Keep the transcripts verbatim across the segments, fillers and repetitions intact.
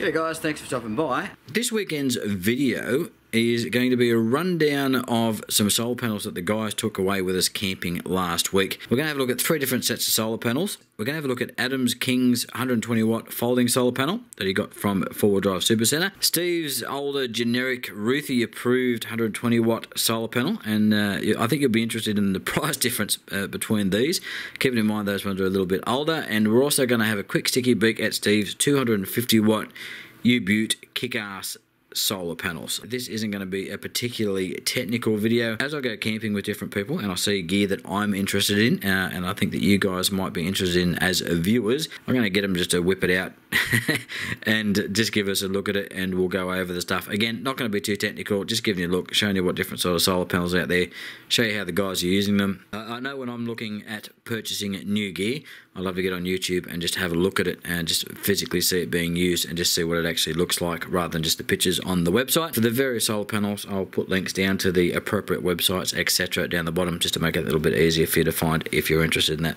G'day guys, thanks for stopping by. This weekend's video is going to be a rundown of some solar panels that the guys took away with us camping last week. We're going to have a look at three different sets of solar panels. We're going to have a look at Adam's King's one hundred twenty watt folding solar panel that he got from four W D Super Centre, Steve's older generic Ruthie approved one hundred twenty watt solar panel, and uh, I think you'll be interested in the price difference uh, between these, keeping in mind those ones are a little bit older. And we're also going to have a quick sticky beak at Steve's two hundred fifty watt U-Butte Kick Ass solar panels. This isn't going to be a particularly technical video. As I go camping with different people and I see gear that I'm interested in uh, and I think that you guys might be interested in as viewers, I'm going to get them just to whip it out and just give us a look at it, and we'll go over the stuff. Again, not going to be too technical, just giving you a look, showing you what different sort of solar panels are out there, show you how the guys are using them. Uh, I know when I'm looking at purchasing new gear, I love to get on YouTube and just have a look at it and just physically see it being used and just see what it actually looks like rather than just the pictures on the website. For the various solar panels, I'll put links down to the appropriate websites, et cetera down the bottom, just to make it a little bit easier for you to find if you're interested in that.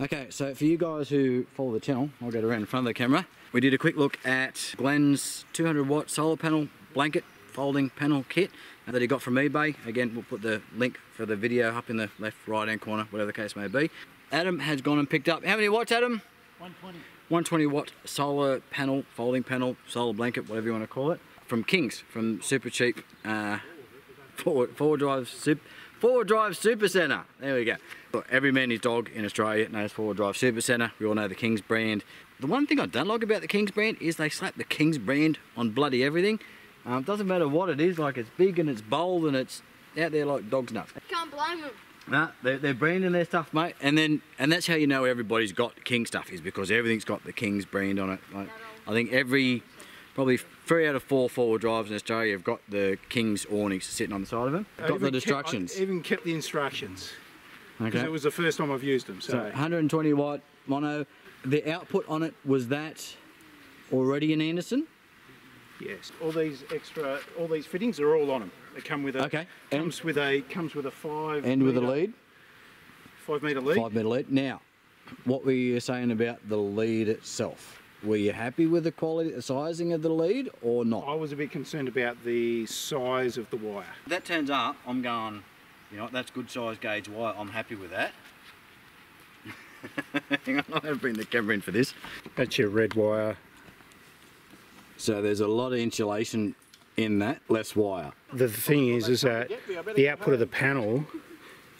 Okay, so for you guys who follow the channel, I'll get around in front of the camera. We did a quick look at Glenn's two hundred watt solar panel blanket folding panel kit that he got from eBay. Again, we'll put the link for the video up in the left, right hand corner, whatever the case may be. Adam has gone and picked up, how many watts, Adam? one twenty. one hundred twenty watt solar panel, folding panel, solar blanket, whatever you want to call it, from King's, from super cheap uh, four W D Supacentre. There we go. Look, every man his dog in Australia knows four W D Supacentre. We all know the King's brand. The one thing I don't like about the King's brand is they slap the King's brand on bloody everything. Um, it doesn't matter what it is, like it's big and it's bold and it's out there like dog's nuts. Can't blame them. Nah, they're, they're branding their stuff, mate, and then and that's how you know everybody's got King stuff, is because everything's got the King's brand on it. Like, I think every, probably three out of four four-wheel drives in Australia have got the King's awnings sitting on the side of them. Got the instructions. I even kept the instructions, because okay. It was the first time I've used them. So, so one hundred twenty watt mono. The output on it was that already in Anderson. Yes, all these extra, all these fittings are all on them. They come with a, okay. comes and with a, comes with a five and meter, with a lead, five meter lead, five meter lead. Now, what were you saying about the lead itself? Were you happy with the quality, the sizing of the lead, or not? I was a bit concerned about the size of the wire. If that turns up, I'm going, you know, that's good size gauge wire. I'm happy with that. Hang on, I'm going to bring the camera in for this. That's your red wire. So there's a lot of insulation in that, less wire. The thing is, is that the output of the panel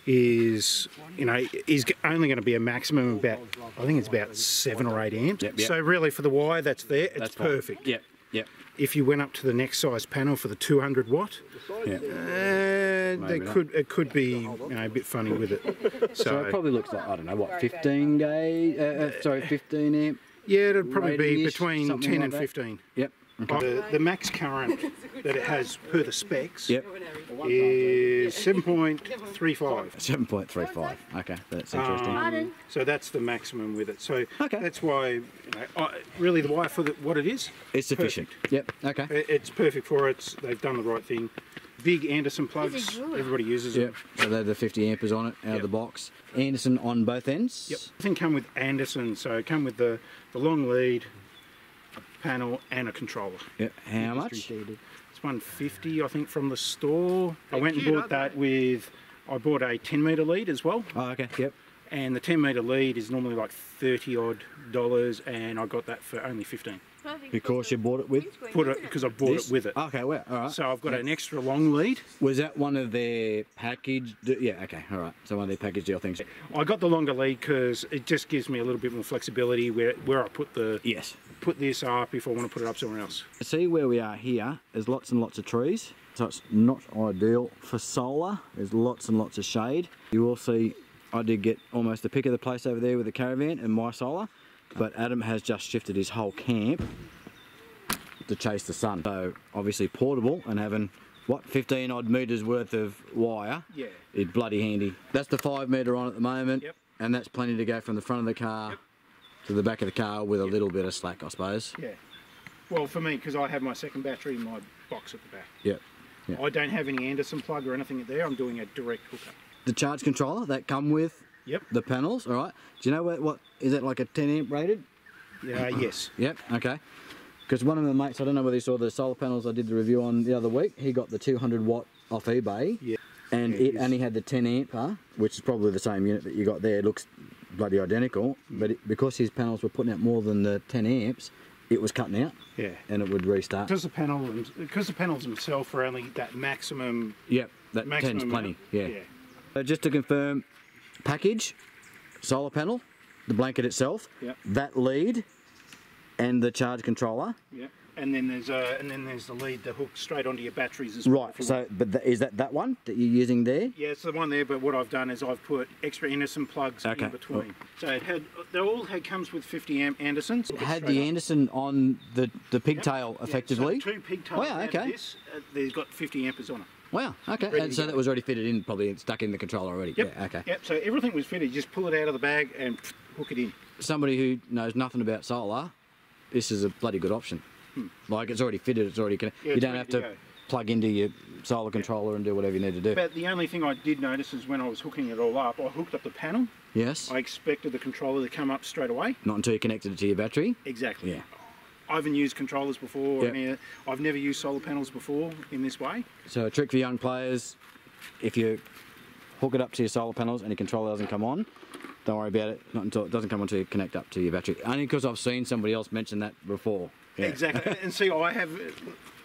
is, you know, is only going to be a maximum about, I think it's about seven or eight amps. Yep, yep. So really for the wire that's there, it's that's perfect. Yep, yep. If you went up to the next size panel for the two hundred watt, yep. uh, they could, it could be, you know, a bit funny with it. So, so it probably looks like, I don't know, what, fifteen gauge, uh, uh, sorry, fifteen amp. Yeah, it'll probably be between ten like and that. fifteen. Yep. Okay. The, the max current that it has per the specs yep. is seven point three five. seven point three five. Okay, that's interesting. Um, so that's the maximum with it. So okay. That's why, you know, I, really the wire for the, what it is. It's sufficient. Perfect. Yep. Okay. It, it's perfect for it. They've done the right thing. Big Anderson plugs, everybody uses yep. them. So they're the fifty ampers on it, out yep. of the box. Anderson on both ends? Yep. I think come with Anderson, so it come with the, the long lead, a panel and a controller. Yep. How much? It's one fifty I think from the store. They're I went cute, and bought that with, I bought a ten metre lead as well. Oh, okay, yep. And the ten metre lead is normally like thirty odd dollars, and I got that for only fifteen. Because you bought it with? Put it because I bought this? it with it. Okay, well, all right. So I've got yep. an extra long lead. Was that one of their packaged? Yeah, okay, all right. So one of their package deal things. I got the longer lead because it just gives me a little bit more flexibility where where I put the yes. Put this up if I want to put it up somewhere else. See where we are here. There's lots and lots of trees, so it's not ideal for solar. There's lots and lots of shade. You will see. I did get almost the pick of the place over there with the caravan and my solar. But Adam has just shifted his whole camp to chase the sun. So obviously portable and having, what, fifteen odd metres worth of wire yeah. is bloody handy. That's the five metre on at the moment yep. and that's plenty to go from the front of the car yep. to the back of the car with yep. a little bit of slack, I suppose. Yeah. Well, for me, because I have my second battery in my box at the back. Yep. Yep. I don't have any Anderson plug or anything there. I'm doing a direct hookup. The charge controller, that come with? Yep. The panels, all right. Do you know what, what is it like a ten amp rated? Yeah, uh, yes. Yep, okay. because one of my mates, I don't know whether you saw the solar panels I did the review on the other week, he got the two hundred watt off eBay. Yeah. And yeah, it only had the ten amper, which is probably the same unit that you got there. It looks bloody identical, but it, because his panels were putting out more than the ten amps, it was cutting out. Yeah. And it would restart. Because the panel, because the panels themselves were only that maximum. Yep. That maximum plenty. Yeah. yeah. So just to confirm, package, solar panel, the blanket itself, yep, that lead, and the charge controller. Yep. And then there's uh, and then there's the lead that hooks straight onto your batteries as well. Right. So, but th is that that one that you're using there? Yeah, it's the one there. But what I've done is I've put extra Anderson plugs okay. in between. Oh. So it had they all had comes with fifty amp Andersons. It had the up. Anderson on the the pigtail yep. effectively. Yeah, so two pigtails. Wow. Okay. Out of this, uh, they've got fifty ampers on it. Wow. Okay. And so go. that was already fitted in, probably stuck in the controller already. Yep. Yeah. Okay. Yep. So everything was fitted. You just pull it out of the bag and hook it in. Somebody who knows nothing about solar, this is a bloody good option. Hmm. Like it's already fitted, it's already connected. Yeah, you don't have to, to plug into your solar controller yeah. and do whatever you need to do. But the only thing I did notice is when I was hooking it all up, I hooked up the panel. Yes. I expected the controller to come up straight away. Not until you connected it to your battery. Exactly. Yeah. I haven't used controllers before. Yep. Any, I've never used solar panels before in this way. So a trick for young players, if you hook it up to your solar panels and your controller doesn't come on, don't worry about it. Not until it doesn't come on until you connect up to your battery. Only because I've seen somebody else mention that before. Yeah. Exactly, and see, I have,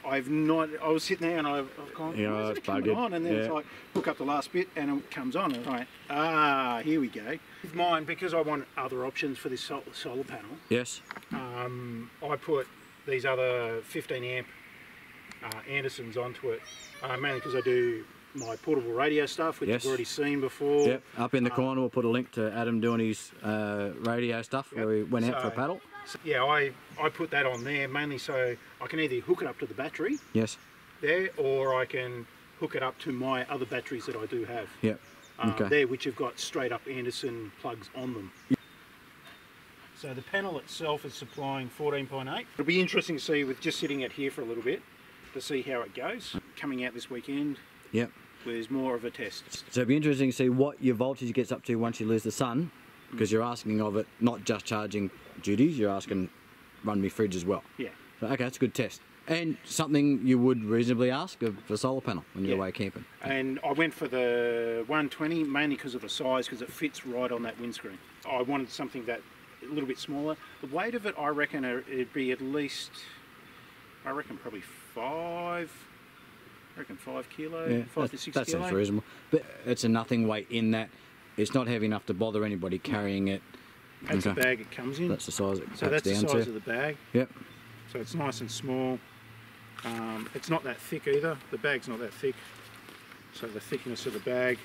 I've not. I was sitting there, and I've, I've gone, yeah, oh, it's coming on, and then yeah. it's like hook up the last bit, and it comes on. And I'm like, ah, here we go. With mine, because I want other options for this solar panel. Yes. Um, I put these other fifteen amp uh, Andersons onto it, uh, mainly because I do my portable radio stuff, which yes. you've already seen before. Yep. Up in the um, corner, we'll put a link to Adam doing his uh, radio stuff yep. where we went so, out for a paddle. So, yeah, I, I put that on there mainly so I can either hook it up to the battery yes. there, or I can hook it up to my other batteries that I do have yep. um, okay. there, which have got straight up Anderson plugs on them. Yep. So the panel itself is supplying fourteen point eight. It'll be interesting to see with just sitting it here for a little bit to see how it goes. Coming out this weekend, yep. there's more of a test. So it'll be interesting to see what your voltage gets up to once you lose the sun. Because you're asking of it not just charging duties, you're asking run me fridge as well. Yeah. So, okay, that's a good test. And something you would reasonably ask of a solar panel when you're yeah. away camping. And I went for the one twenty mainly because of the size, because it fits right on that windscreen. I wanted something that a little bit smaller. The weight of it, I reckon it'd be at least, I reckon probably five, I reckon five kilo, yeah, five to six that kilo. That sounds reasonable. But it's a nothing weight in that. It's not heavy enough to bother anybody carrying it. That's okay. the bag it comes in. That's the size it So that's down the size to. of the bag. Yep. So it's nice and small. Um, it's not that thick either. The bag's not that thick. So the thickness of the bag,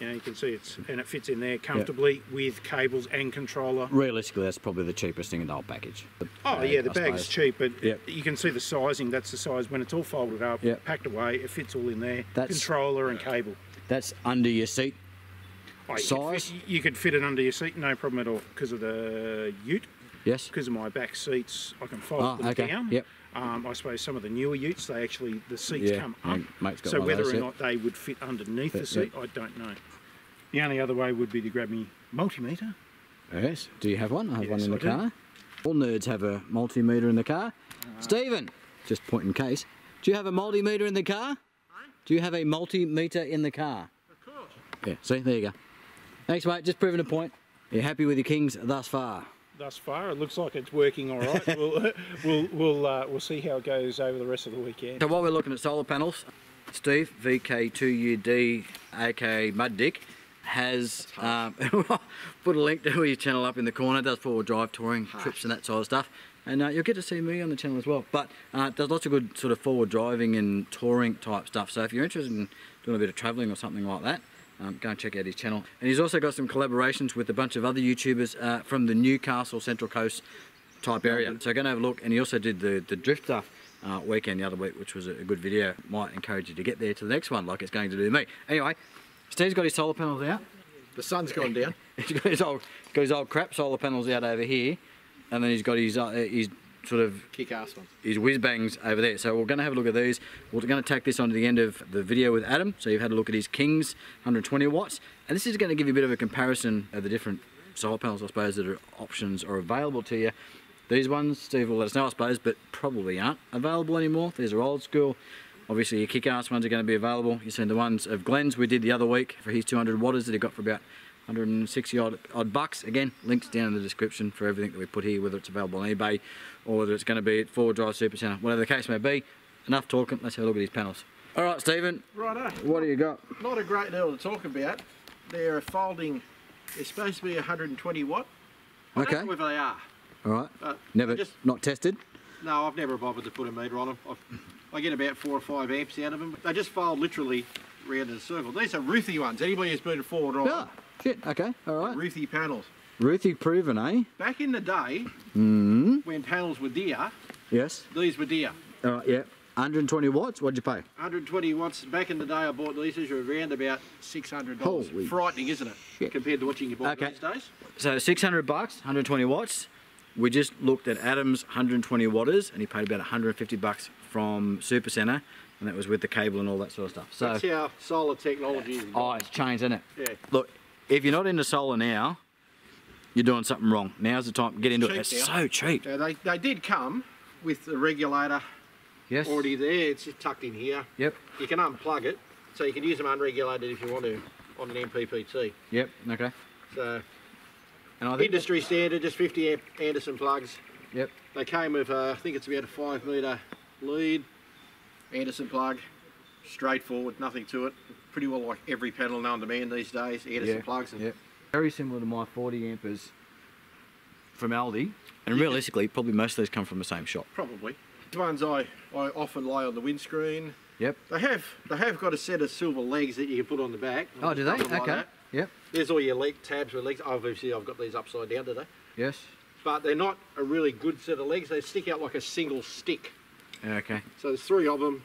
you know, you can see it's, and it fits in there comfortably yep. with cables and controller. Realistically, that's probably the cheapest thing in the whole package. The oh bag, yeah, the I bag's suppose. cheap, but yep. you can see the sizing. That's the size when it's all folded up, yep. packed away. It fits all in there. That's, controller and cable. That's under your seat. Oh, you size? Could fit, you could fit it under your seat, no problem at all, because of the ute. Yes. Because of my back seats, I can fold oh, them okay. down. Yep. Um, I suppose some of the newer utes, they actually, the seats yeah. come up. Mate's got so whether or not they would fit underneath fit, the seat, yep. I don't know. The only other way would be to grab me multimeter. Yes. Do you have one? I have yes, one in I the do. car. All nerds have a multimeter in the car. Uh, Stephen, just point in case, do you have a multimeter in the car? Huh? Do you have a multimeter in the car? Of course. Yeah, see, there you go. Thanks mate, just proving a point. You're happy with your Kings thus far? Thus far, it looks like it's working all right. we'll we'll we'll, uh, we'll see how it goes over the rest of the weekend. So while we're looking at solar panels, Steve, V K two U D, aka Muddick, has um, put a link to his channel up in the corner. It does four-wheel drive touring, Harsh. trips and that sort of stuff. And uh, you'll get to see me on the channel as well. But uh, there's lots of good sort of four-wheel driving and touring type stuff. So if you're interested in doing a bit of travelling or something like that, Um, go and check out his channel. And he's also got some collaborations with a bunch of other YouTubers uh, from the Newcastle Central Coast type area. So go and have a look. And he also did the, the drift stuff uh, weekend the other week, which was a good video. Might encourage you to get there to the next one like it's going to do me. Anyway, Steve's got his solar panels out. The sun's gone down. He's got his old, got his old crap solar panels out over here. And then he's got his, uh, his sort of kick ass ones. His whiz bangs over there. So we're going to have a look at these. We're going to tack this on to the end of the video with Adam. So you've had a look at his Kings one twenty watts, and this is going to give you a bit of a comparison of the different solar panels, I suppose, that are options or available to you These ones, Steve will let us know, I suppose, but probably aren't available anymore. These are old school. Obviously your Kick Ass ones are going to be available. You've seen the ones of Glenn's we did the other week for his two hundred watters that he got for about one hundred sixty odd bucks. Again, links down in the description for everything that we put here, whether it's available on eBay or whether it's going to be at four W D Supacentre, whatever the case may be. Enough talking, let's have a look at these panels. All right, Stephen. Righto. What do you got? Not a great deal to talk about. They're a folding, they're supposed to be one hundred twenty watt. I okay. don't know whether they are. All right. But never, just, not tested? No, I've never bothered to put a meter on them. I've, I get about four or five amps out of them. They just fold literally round in a circle. These are Ruthie ones. Anybody who's been to four W D? Yeah. Shit, okay, all right. Ruthie panels. Ruthie proven, eh? Back in the day, mm. when panels were dear, yes, these were dear. All right, yeah. one hundred twenty watts, what'd you pay? one hundred twenty watts. Back in the day I bought these, these were around about six hundred dollars. Holy frightening, isn't it? Shit. Compared to what you can buy okay. these days. So six hundred bucks, one hundred twenty watts. We just looked at Adam's one hundred twenty watters and he paid about one hundred fifty bucks from Supercentre, and that was with the cable and all that sort of stuff. So that's how solar technology is. Oh, it's changed, isn't it? Yeah. Look, if you're not into solar now, you're doing something wrong. Now's the time to get into it. It's so cheap. So they, they did come with the regulator. Yes. Already there, it's just tucked in here. Yep. You can unplug it, so you can use them unregulated if you want to on an M P P T. Yep. Okay. So, and I think industry standard, just fifty amp Anderson plugs. Yep. They came with, uh, I think it's about a five meter lead, Anderson plug, straightforward, nothing to it. Pretty well like every panel known to man these days, Anderson yeah. plugs. And yep. Very similar to my forty ampers from Aldi, and yeah. realistically, probably most of these come from the same shop. Probably. The ones I, I often lay on the windscreen. Yep. They have they have got a set of silver legs that you can put on the back. Oh, do they? Okay. Like yep. There's all your leg tabs with legs. Obviously, I've got these upside down today. Yes. But they're not a really good set of legs. They stick out like a single stick. Okay. So there's three of them,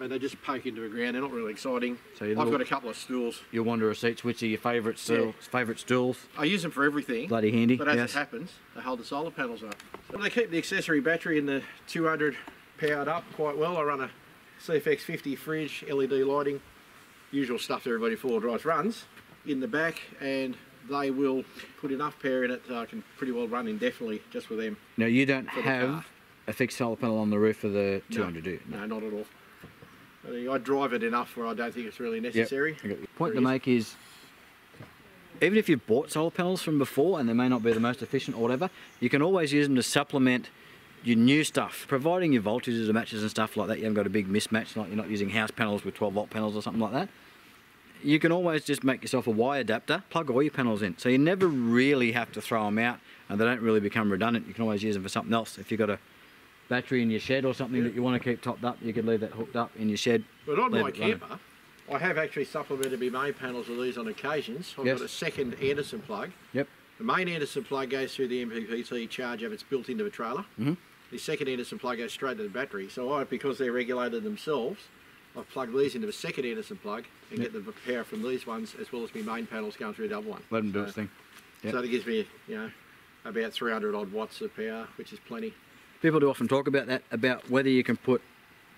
and they just poke into the ground. They're not really exciting. So I've little, got a couple of stools. Your wanderer seats, which are your favourite yeah. favourite stools? I use them for everything. Bloody handy. But as yes. it happens, they hold the solar panels up. Well, they keep the accessory battery in the two hundred powered up quite well. I run a C F X fifty fridge, L E D lighting, usual stuff that everybody four-wheel drives runs in the back, and they will put enough power in it that I can pretty well run indefinitely just with them. Now you don't have a fixed solar panel on the roof of the two hundred, no, do you? No, no, not at all. I drive it enough where I don't think it's really necessary. Yep. The point to make is, even if you've bought solar panels from before and they may not be the most efficient or whatever, you can always use them to supplement your new stuff, providing your voltages and matches and stuff like that. You haven't got a big mismatch, like you're not using house panels with twelve volt panels or something like that. You can always just make yourself a wire adapter, plug all your panels in, so you never really have to throw them out, and they don't really become redundant. You can always use them for something else. If you've got a battery in your shed or something yeah. that you want to keep topped up, you could leave that hooked up in your shed. But on my camper, running. I have actually supplemented my main panels with these on occasions. I've yes. got a second Anderson plug. Yep. The main Anderson plug goes through the M P P T charge up, it's built into a trailer. Mm-hmm. The second Anderson plug goes straight to the battery. So I, because they're regulated themselves, I've plugged these into a second Anderson plug and yep. get the power from these ones as well as my main panels going through the other one. Let them so, do its thing. Yep. So that gives me, you know, about three hundred odd watts of power, which is plenty. People do often talk about that, about whether you can put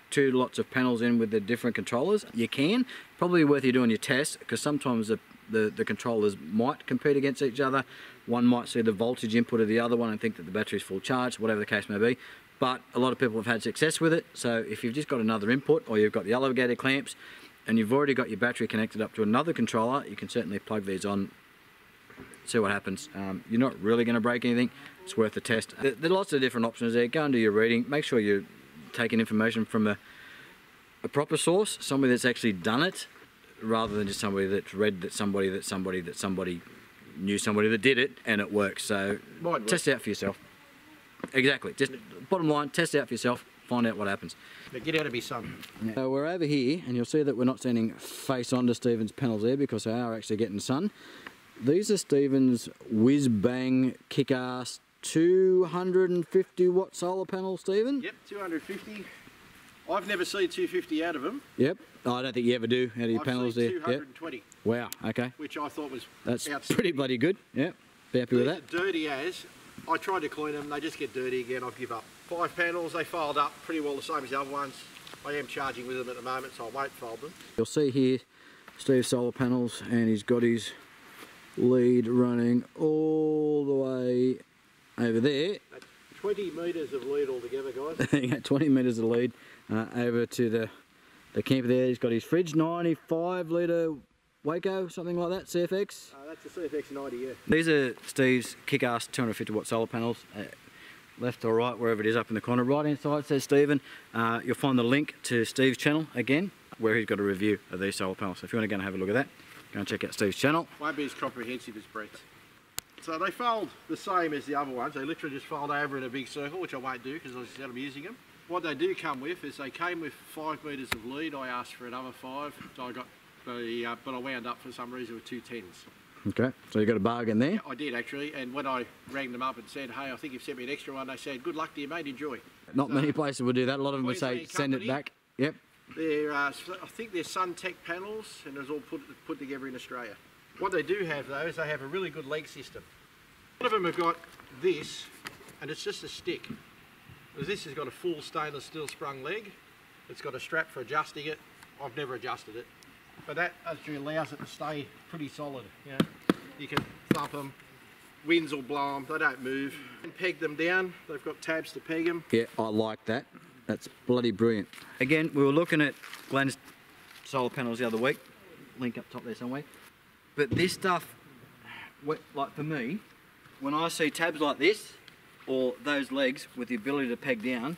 two lots of panels in with the different controllers. You can. Probably worth you doing your test, because sometimes the, the, the controllers might compete against each other. One might see the voltage input of the other one and think that the battery's full charge, whatever the case may be. But a lot of people have had success with it, so if you've just got another input or you've got the alligator clamps and you've already got your battery connected up to another controller, you can certainly plug these on, see what happens. Um, you're not really going to break anything. It's worth a test. There, there are lots of different options there. Go and do your reading. Make sure you're taking information from a, a proper source, somebody that's actually done it, rather than just somebody that's read that somebody that somebody that somebody knew somebody that did it and it works. So Mind test work. it out for yourself. Exactly. Just bottom line, test it out for yourself. Find out what happens. Now get out of your sun. Yeah. So we're over here, and you'll see that we're not standing face onto Stephen's panels there because they are actually getting sun. These are Stephen's Whiz Bang Kick Ass two hundred fifty watt solar panel, Stephen. Yep, two hundred fifty. I've never seen two hundred fifty out of them. Yep, oh, I don't think you ever do out of your I've panels seen there. two hundred twenty. Yep. Wow, okay. Which I thought was That's outstanding. pretty bloody good. Yep, be happy These with that. Dirty as. I tried to clean them, they just get dirty again, I give up. Five panels, they filed up pretty well the same as the other ones. I am charging with them at the moment, so I won't fold them. You'll see here Steve's solar panels, and he's got his lead running all the way over there twenty metres of lead altogether, guys. You got twenty metres of lead uh, over to the, the camper there. He's got his fridge, ninety-five litre Waco, something like that, C F X? Uh, that's a C F X ninety, yeah. These are Steve's Kick Ass two hundred fifty watt solar panels. Uh, left or right, wherever it is up in the corner. Right hand side says Stephen. Uh, you'll find the link to Steve's channel again, where he's got a review of these solar panels. So if you want to go and have a look at that, go and check out Steve's channel. Won't be as comprehensive as Brett's. So they fold the same as the other ones. They literally just fold over in a big circle, which I won't do because I'm using them. What they do come with is they came with five metres of lead. I asked for another five, so I got the, uh, but I wound up for some reason with two tens. Okay, so you got a bargain there? Yeah, I did actually, and when I rang them up and said, hey, I think you've sent me an extra one, they said, good luck to you, mate, enjoy. Not so, many places would do that. A lot of them would say, send it back. Yep. They're, uh, I think they're Suntech panels, and it's all put, put together in Australia. What they do have though is they have a really good leg system. A lot of them have got this, and it's just a stick. This has got a full stainless steel sprung leg. It's got a strap for adjusting it. I've never adjusted it. But that actually allows it to stay pretty solid. You know, you can thump them, winds will blow them, they don't move. And peg them down, they've got tabs to peg them. Yeah, I like that. That's bloody brilliant. Again, we were looking at Glenn's solar panels the other week. Link up top there somewhere. But this stuff, like for me, when I see tabs like this, or those legs with the ability to peg down,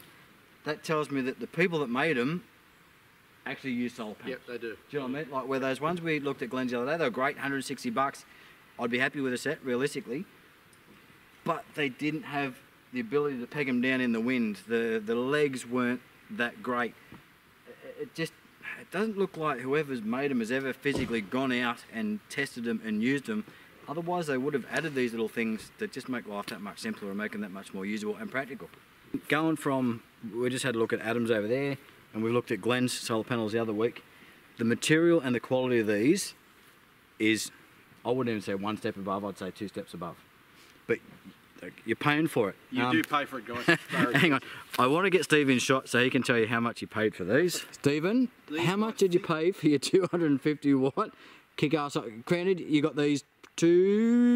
that tells me that the people that made them actually use solar panels. Yep, they do. Do you know what I mean? Like where those ones we looked at Glenn's the other day, they were great, one hundred sixty bucks. I'd be happy with a set, realistically. But they didn't have the ability to peg them down in the wind. The, the legs weren't that great. It just... It doesn't look like whoever's made them has ever physically gone out and tested them and used them. Otherwise they would have added these little things that just make life that much simpler and make them that much more usable and practical. Going from, we just had a look at Adam's over there, and we looked at Glenn's solar panels the other week. The material and the quality of these is, I wouldn't even say one step above, I'd say two steps above. But you're paying for it. You um, do pay for it, guys. Hang on. I want to get Steve in shot so he can tell you how much he paid for these. Stephen, these how much did you pay for your two hundred fifty watt Kick Ass? Granted, you got these two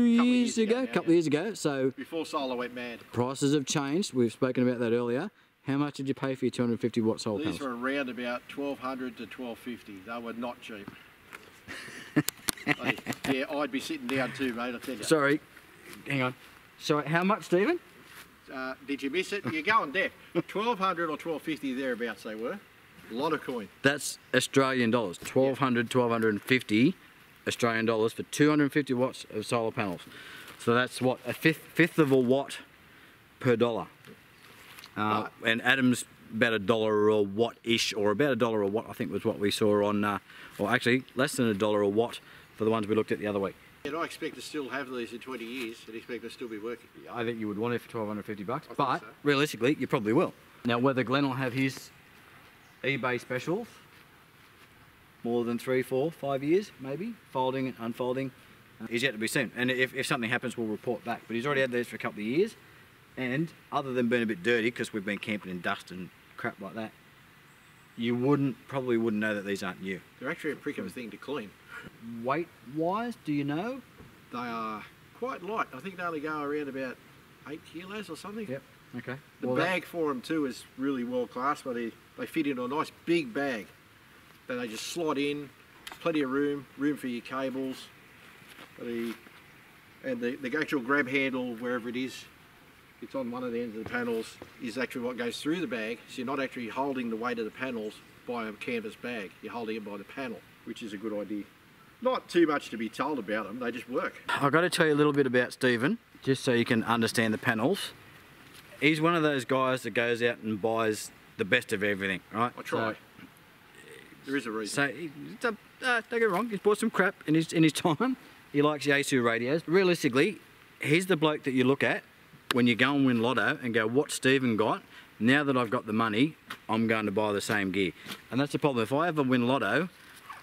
years ago, a couple of years ago. So before solar went mad. Prices have changed. We've spoken about that earlier. How much did you pay for your two hundred fifty watt solar panels? These were around about twelve hundred to twelve fifty. They were not cheap. I, yeah, I'd be sitting down too, mate, I tell you. Sorry. Hang on. So how much, Stephen? Uh, did you miss it? You're going deaf. twelve hundred or twelve fifty thereabouts they were. A lot of coin. That's Australian dollars. twelve hundred, twelve fifty Australian dollars for two hundred fifty watts of solar panels. So that's what, a fifth, fifth of a watt per dollar. Uh, right. And Adam's about a dollar a watt-ish, or about a dollar a watt, I think was what we saw on, uh, or actually less than a dollar a watt for the ones we looked at the other week. And I expect to still have these in twenty years and expect to still be working. I think you would want it for twelve fifty bucks, but so. Realistically, you probably will. Now, whether Glenn will have his eBay specials, more than three, four, five years, maybe, folding and unfolding, uh, is yet to be seen. And if, if something happens, we'll report back. But he's already had these for a couple of years, and other than being a bit dirty, because we've been camping in dust and crap like that, you wouldn't, probably wouldn't know that these aren't new. They're actually a prick of a thing to clean. Weight wise, do you know? They are quite light. I think they only go around about eight kilos or something. Yep, okay. The well, bag that... for them too is really world class, but they, they fit into a nice big bag. But they just slot in, plenty of room, room for your cables, the, and the, the actual grab handle, wherever it is, it's on one of the ends of the panels, is actually what goes through the bag, so you're not actually holding the weight of the panels by a canvas bag, you're holding it by the panel, which is a good idea. Not too much to be told about them, they just work. I've got to tell you a little bit about Stephen, just so you can understand the panels. He's one of those guys that goes out and buys the best of everything, right? I try. So, there is a reason. So, he, uh, don't get wrong, he's bought some crap in his, in his time. He likes Yaesu radios. Realistically, he's the bloke that you look at when you go and win lotto and go, what's Stephen got? Now that I've got the money, I'm going to buy the same gear. And that's the problem. If I ever win lotto,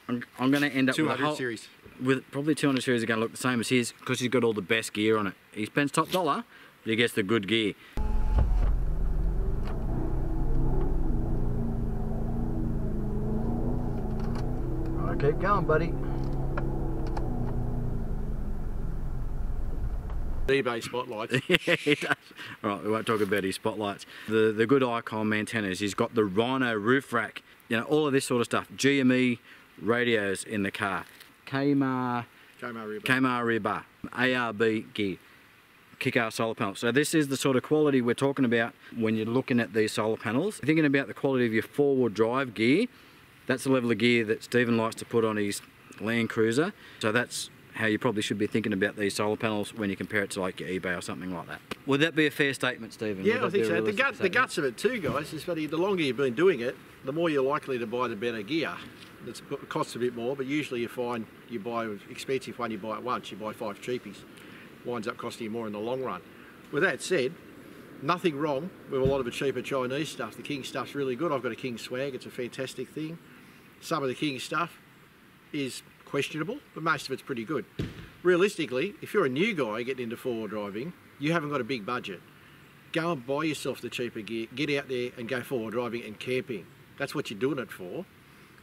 I'm, I'm going to end up with, whole, series. with probably two hundred series are going to look the same as his because he's got all the best gear on it. He spends top dollar, but he gets the good gear. All right, keep going, buddy. eBay spotlights. Yeah, he does. All right, we won't talk about his spotlights. The the good icon antennas. He's got the Rhino roof rack. You know, all of this sort of stuff. G M E radios in the car. K M R. K M R rear bar. K M R rear bar. A R B gear. Kick Ass solar panels. So this is the sort of quality we're talking about when you're looking at these solar panels. Thinking about the quality of your four-wheel drive gear. That's the level of gear that Stephen likes to put on his Land Cruiser. So that's how you probably should be thinking about these solar panels when you compare it to like your eBay or something like that. Would that be a fair statement, Stephen? Yeah, I think so. The guts, the guts of it too, guys, is the longer you've been doing it, the more you're likely to buy the better gear. It's, it costs a bit more, but usually you find you buy an expensive one, you buy it once, you buy five cheapies. Winds up costing you more in the long run. With that said, nothing wrong with a lot of the cheaper Chinese stuff. The King stuff's really good. I've got a King swag, it's a fantastic thing. Some of the King stuff is questionable, but most of it's pretty good. Realistically, if you're a new guy getting into four-wheel driving, you haven't got a big budget. Go and buy yourself the cheaper gear, get out there and go four-wheel driving and camping. That's what you're doing it for.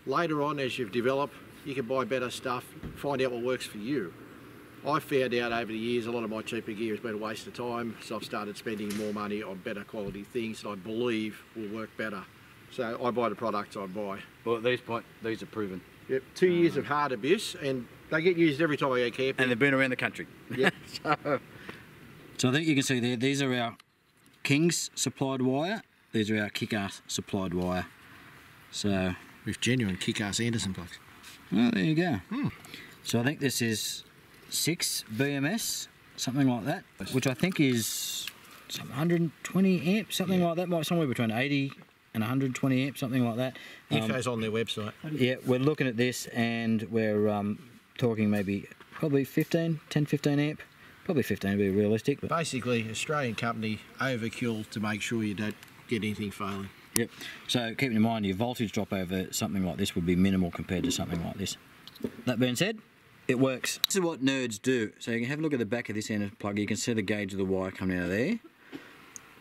Later on, as you've developed, you can buy better stuff, find out what works for you. I've found out over the years a lot of my cheaper gear has been a waste of time, so I've started spending more money on better quality things that I believe will work better. So I buy the products I buy. Well, at this point, these are proven. Yep, two um, years of hard abuse, and they get used every time I go camping. And they've been around the country. Yep. so. so I think you can see there, these are our King's supplied wire, these are our Kick Ass supplied wire. So with genuine Kick Ass Anderson plugs. Well, there you go. Hmm. So I think this is six B M S, something like that, which I think is one hundred twenty amps, something yeah. like that, might somewhere between eighty and one hundred twenty amps, something like that. Info's um, on their website. Yeah, we're looking at this and we're um, talking maybe probably fifteen, ten, fifteen amp, probably fifteen to be realistic. But basically, Australian company overkill to make sure you don't get anything failing. Yep. So keeping in mind your voltage drop over something like this would be minimal compared to something like this. That being said, it works. This is what nerds do. So you can have a look at the back of this end of the plug. You can see the gauge of the wire coming out of there.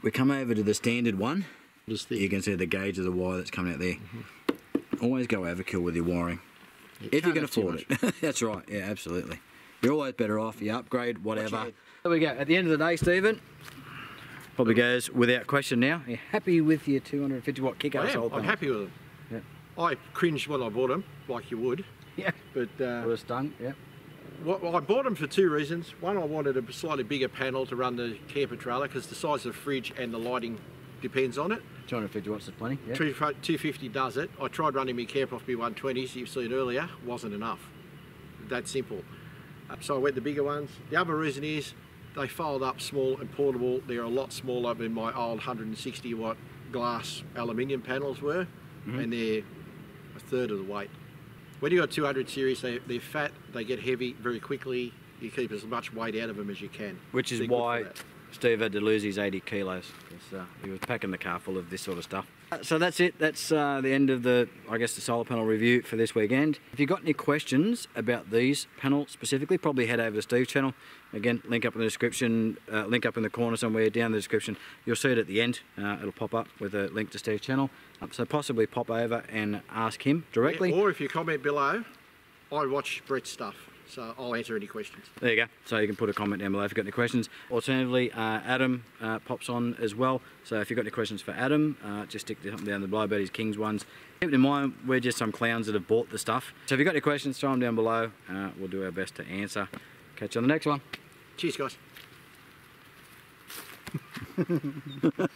We come over to the standard one. Just you can see the gauge of the wire that's coming out there. Mm-hmm. Always go overkill with your wiring. You if you can afford it. That's right. Yeah, absolutely. You're always better off. You upgrade, whatever. There we go. At the end of the day, Stephen, probably goes without question now. Are you happy with your two hundred fifty watt Kick Ass? I am. I'm panels? happy with them. Yeah. I cringed when I bought them, like you would. Yeah, but uh, would have stung. Yeah. Well, well, I bought them for two reasons. One, I wanted a slightly bigger panel to run the camper trailer because the size of the fridge and the lighting depends on it. two hundred fifty watts is plenty. Yeah. two fifty does it. I tried running my camper off my one twenties. You've seen earlier, wasn't enough. That simple. So I went the bigger ones. The other reason is they fold up small and portable. They're a lot smaller than my old one hundred sixty watt glass aluminium panels were, mm-hmm. and they're a third of the weight. When you got two hundred series, they, they're fat, they get heavy very quickly. You keep as much weight out of them as you can. Which is why Steve had to lose his eighty kilos. Uh, he was packing the car full of this sort of stuff. So that's it. That's uh, the end of the, I guess, the solar panel review for this weekend. If you've got any questions about these panels specifically, probably head over to Steve's channel. Again, link up in the description, uh, link up in the corner somewhere down the description. You'll see it at the end. Uh, it'll pop up with a link to Steve's channel. So possibly pop over and ask him directly. Yeah, or if you comment below, I watch Brett's stuff. So I'll answer any questions. There you go. So you can put a comment down below if you've got any questions. Alternatively, uh, Adam uh, pops on as well. So if you've got any questions for Adam, uh, just stick something down below about his King's ones. Keep in mind, we're just some clowns that have bought the stuff. So if you've got any questions, throw them down below. Uh, we'll do our best to answer. Catch you on the next one. Cheers, guys.